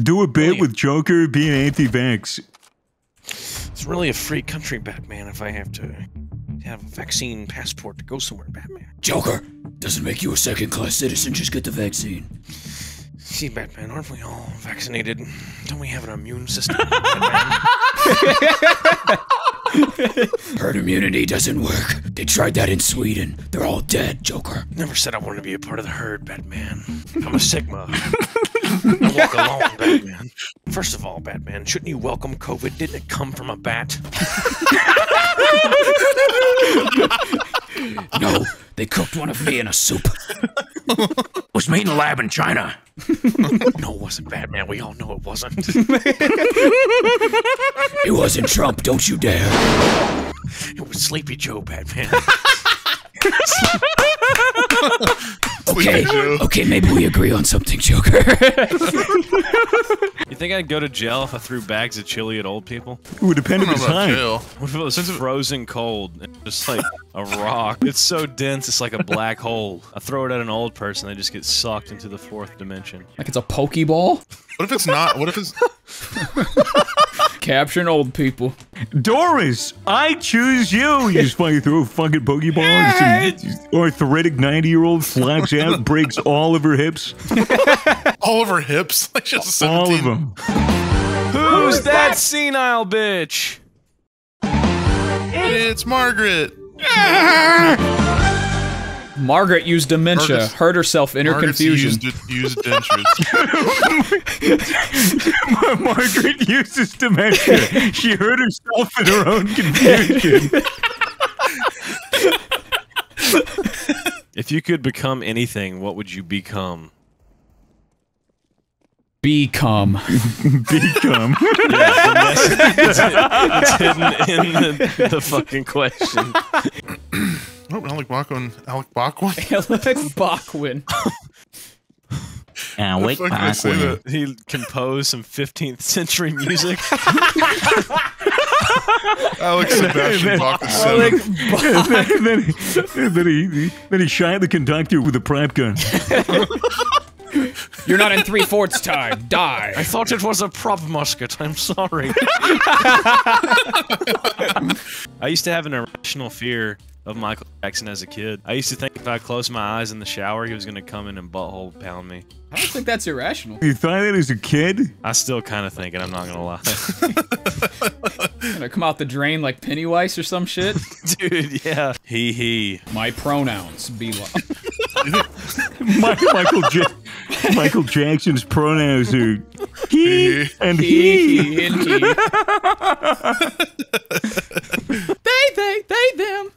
Do a bit with Joker being anti-vax. It's really a free country, Batman, if I have to have a vaccine passport to go somewhere, Batman. Joker! Doesn't make you a second-class citizen, just get the vaccine. See, Batman, aren't we all vaccinated? Don't we have an immune system, Batman? Herd immunity doesn't work. They tried that in Sweden. They're all dead, Joker. Never said I wanted to be a part of the herd, Batman. I'm a Sigma. I walk alone, Batman. First of all, Batman, shouldn't you welcome COVID? Didn't it come from a bat? No, they cooked one of me in a soup. It was made in a lab in China. No, it wasn't, Batman. We all know it wasn't. It wasn't Trump, don't you dare. It was Sleepy Joe, Batman. Okay, okay, maybe we agree on something, Joker. You think I'd go to jail if I threw bags of chili at old people? It would depend on the time. What if it was frozen cold and just like a rock? It's so dense, it's like a black hole. I throw it at an old person, they just get sucked into the fourth dimension. Like it's a Pokeball? What if it's not? What if it's... Capturing old people. Doris, I choose you. You just fucking throw a fucking Pokeball and some arthritic 90-year-old slaps out, breaks all of her hips. All of her hips? Like she was 17. All of them. Who's that senile bitch? It's Margaret. Margaret used dementia, hurt herself in her confusion. Used dentures. Margaret uses dementia. She hurt herself in her own confusion. If you could become anything, what would you become? Become. Become. Yeah, it's hidden in the fucking question. Oh, Alec Baldwin. Alec Baldwin. Alec Baldwin. Alec Baldwin. He composed some 15th century music. Alec Sebastian Bach the Seventh. Then he shot the conductor with a prop gun. You're not in 3/4 time. Die. I thought it was a prop musket. I'm sorry. I used to have an irrational fear of Michael Jackson as a kid. I used to think if I closed my eyes in the shower, he was gonna come in and butthole pound me. I don't think that's irrational. You thought that as a kid? I still kind of think it, I'm not gonna lie. Gonna come out the drain like Pennywise or some shit? Dude, yeah. He. My pronouns be like. Michael Jackson's pronouns are he and he. And he. They, them.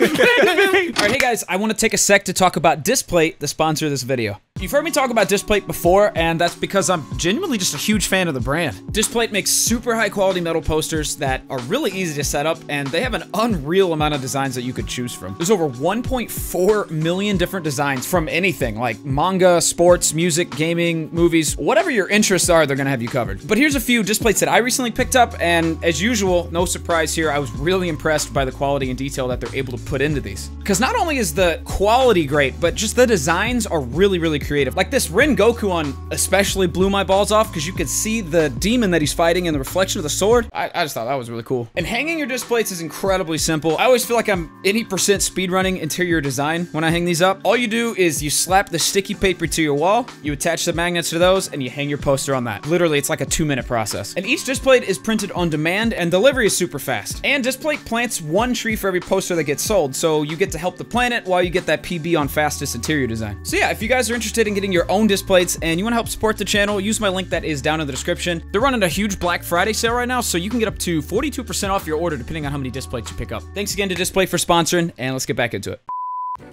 Alright, hey guys, I want to take a sec to talk about Displate, the sponsor of this video. You've heard me talk about Displate before, and that's because I'm genuinely just a huge fan of the brand. Displate makes super high quality metal posters that are really easy to set up, and they have an unreal amount of designs that you could choose from. There's over 1.4 million different designs from anything, like manga, sports, music, gaming, movies, whatever your interests are, they're gonna have you covered. But here's a few Displates that I recently picked up, and as usual, no surprise here, I was really impressed by the quality and detail that they're able to put into these. Because not only is the quality great, but just the designs are really, really cool. Creative. Like this Rengoku one especially blew my balls off because you could see the demon that he's fighting in the reflection of the sword. I just thought that was really cool. And hanging your Displates is incredibly simple. I always feel like I'm 80% speedrunning interior design when I hang these up. All you do is you slap the sticky paper to your wall, you attach the magnets to those, and you hang your poster on that. Literally, it's like a 2-minute process. And each Displate is printed on demand and delivery is super fast. And Displate plants one tree for every poster that gets sold, so you get to help the planet while you get that PB on fastest interior design. So yeah, if you guys are interested in getting your own Displates and you want to help support the channel, use my link that is down in the description. They're running a huge Black Friday sale right now, so you can get up to 42% off your order depending on how many Displates you pick up. Thanks again to Displate for sponsoring, and let's get back into it.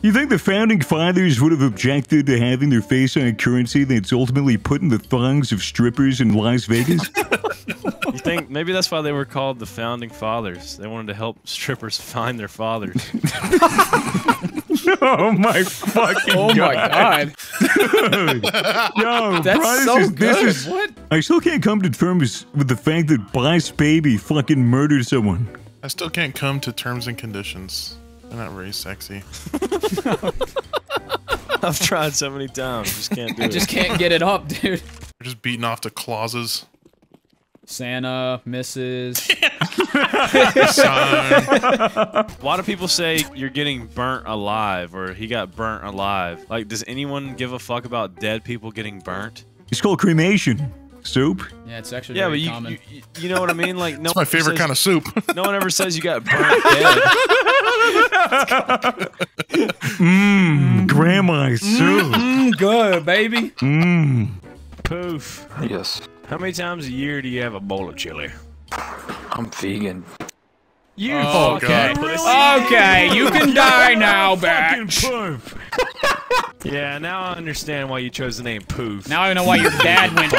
You think the Founding Fathers would have objected to having their face on a currency that's ultimately put in the thongs of strippers in Las Vegas? You think maybe that's why they were called the Founding Fathers. They wanted to help strippers find their fathers. Oh my fucking god. Oh my god. Dude. Yo, that's bro, this is good. What? I still can't come to terms with the fact that Boss Baby fucking murdered someone. I still can't come to terms and conditions. They're not very sexy. I've tried so many times, just can't do it. I just can't get it up, dude. They're just beating off to clauses. Santa, Mrs. A lot of people say you're getting burnt alive, or he got burnt alive. Like, does anyone give a fuck about dead people getting burnt? It's called cremation. Soup? Yeah, it's actually very common. You know what I mean? Like, no. It's my favorite kind of soup. No one ever says you got burnt dead. Mmm, grandma's soup. Mmm, good, baby. Mmm. Poof. Yes. How many times a year do you have a bowl of chili? I'm vegan. You fucking really? Okay, you can die now, bitch. Yeah, now I understand why you chose the name Poof. Now I know why your dad went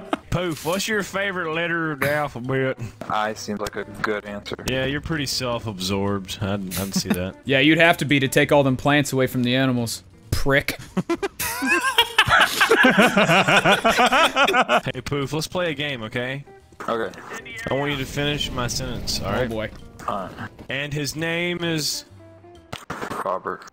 Poof. Poof, what's your favorite letter of the alphabet? I seems like a good answer. Yeah, you're pretty self-absorbed. I'd see that. Yeah, you'd have to be to take all them plants away from the animals. Prick. Hey, Poof, let's play a game, okay? Okay. I want you to finish my sentence, alright? Oh, boy. And his name is... Robert.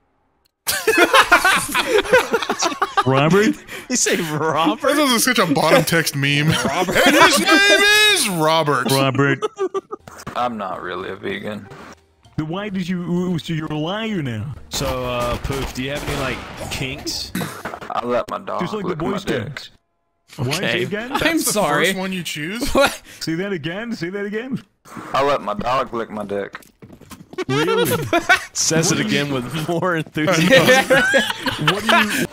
Robert? You say Robert? That was such a bottom text meme. Robert. And his name is Robert. Robert. I'm not really a vegan. Why did you? So you're a liar now. So, Poof, do you have any like kinks? I let my dog. Just like the Boy Scouts. Okay. Again? I'm sorry. That's the first one you choose. What? See that again? See that again? I let my dog lick my dick. Really? Says it again with more enthusiasm. What do you?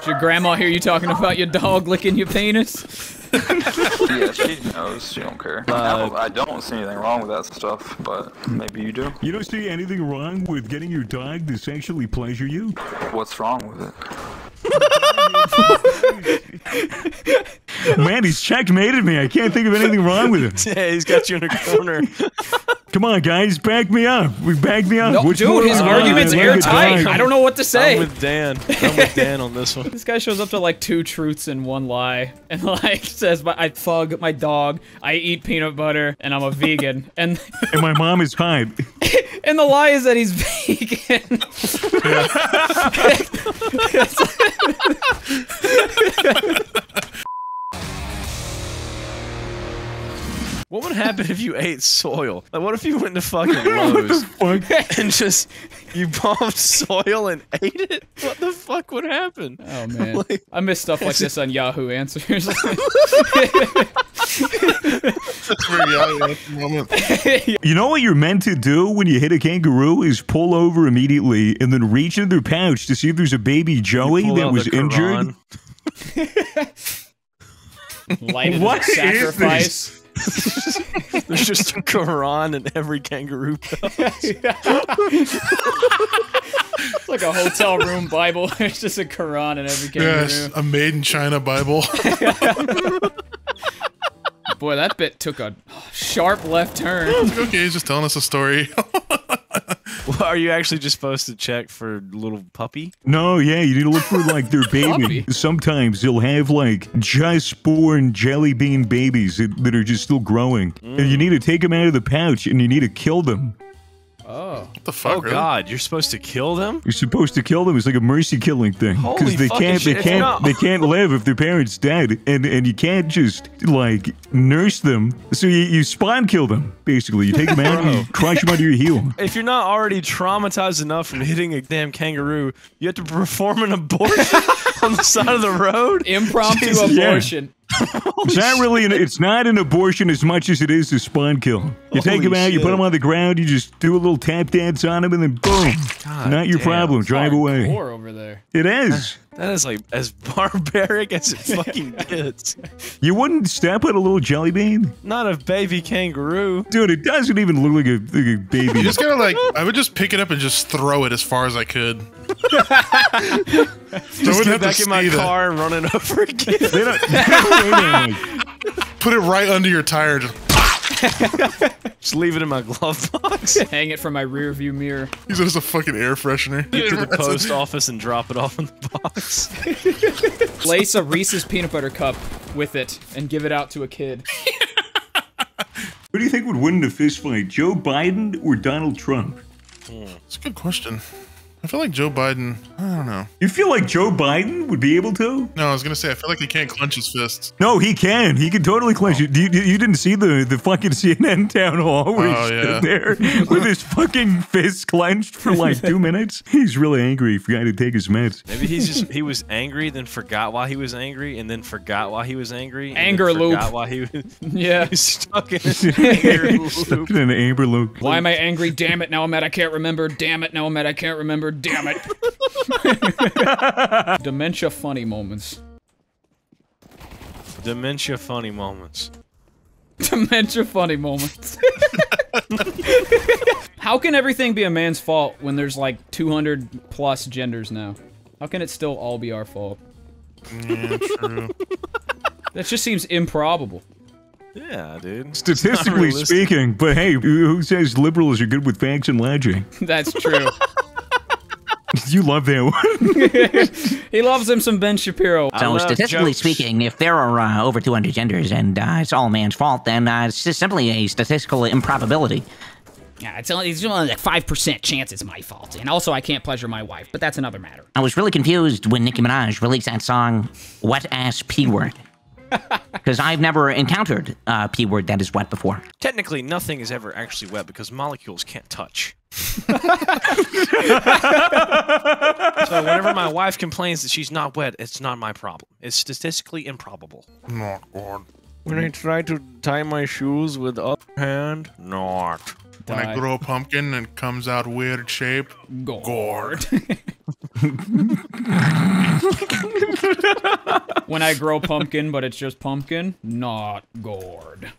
Did your grandma hear you talking about your dog licking your penis? Yeah, she knows. She don't care. I don't see anything wrong with that stuff, but maybe you do. You don't see anything wrong with getting your dog to sexually pleasure you? What's wrong with it? Man, he's checkmated me. I can't think of anything wrong with him. Yeah, he's got you in a corner. Come on, guys, back me up. Back me up. No, dude, his argument's airtight. I don't know what to say. I'm with Dan. On this one. This guy shows up to like 2 truths and 1 lie, and like says, "I fug my dog. I eat peanut butter, and I'm a vegan." And my mom is fine. And the lie is that he's vegan. What would happen if you ate soil? Like, what if you went to fucking Lowe's and just, you bombed soil and ate it? What the fuck would happen? Oh, man. Like, I miss stuff like this on Yahoo Answers. You know what you're meant to do when you hit a kangaroo is pull over immediately and then reach in their pouch to see if there's a baby Joey that was injured. Lighted as a sacrifice. There's just a Quran in every kangaroo pouch. It's like a hotel room Bible. There's just a Quran in every kangaroo. Yes, a made in China Bible. Boy, that bit took a sharp left turn. Okay, he's just telling us a story. Well, are you actually just supposed to check for little puppy? No, yeah, you need to look for, like, their baby. Sometimes they'll have, like, just born jelly bean babies that are just still growing. Mm. And you need to take them out of the pouch, and you need to kill them. Oh. What the fuck, really? God, you're supposed to kill them? You're supposed to kill them. It's like a mercy killing thing. Because they can't live if their parents dead, and you can't just like nurse them. So you spawn kill them, basically. You take them out and you crush them under your heel. If you're not already traumatized enough from hitting a damn kangaroo, you have to perform an abortion on the side of the road. Impromptu abortion. Yeah. It's not really it's not an abortion as much as it is a spawn kill. You take them out, you put them on the ground, you just do a little tap dance on them, and then boom. God, not your problem. Drive away. Over there. It is. That is like as barbaric as it fucking gets. You wouldn't step on a little jelly bean? Not a baby kangaroo. Dude, it doesn't even look like a baby. You just gotta like, I would just pick it up and just throw it as far as I could. Just get back in my car and run it over again. Put it right under your tire. Just leave it in my glove box. Hang it from my rear view mirror. Use it as a fucking air freshener. Get to the post office and drop it off in the box. Place a Reese's peanut butter cup with it and give it out to a kid. Who do you think would win in a fistfight, Joe Biden or Donald Trump? It's a good question. I feel like Joe Biden, I don't know. You feel like Joe Biden would be able to? No, I was going to say, I feel like he can't clench his fists. No, he can. He can totally clench it. You didn't see the fucking CNN town hall where he's there with his fucking fists clenched for like 2 minutes? He's really angry. He forgot to take his meds. Maybe he's just, he was angry, then forgot why he was angry, and then forgot why he was angry. Anger loop. Forgot why he was, yeah. He was stuck in an anger loop. Stuck in an anger loop. Why am I angry? Damn it, now I'm mad I can't remember. Damn it, now I'm mad I can't remember. Damn it. Dementia funny moments. Dementia funny moments. Dementia funny moments. How can everything be a man's fault when there's like 200 plus genders now? How can it still all be our fault? Yeah, true. That just seems improbable. Yeah, dude. Statistically speaking, but hey, who says liberals are good with facts and logic? That's true. You love that one. He loves him some Ben Shapiro. So statistically speaking, if there are over 200 genders and it's all man's fault, then it's just simply a statistical improbability. Yeah, it's only like 5% chance it's my fault. And also I can't pleasure my wife, but that's another matter. I was really confused when Nicki Minaj released that song, Wet Ass P-Word. Because I've never encountered a P-word that is wet before. Technically, nothing is ever actually wet because molecules can't touch. So whenever my wife complains that she's not wet, it's not my problem. It's statistically improbable. Not good. When I try to tie my shoes with the other hand, not. When I grow a pumpkin and it comes out weird shape, gourd. When I grow pumpkin, but it's just pumpkin, not gourd.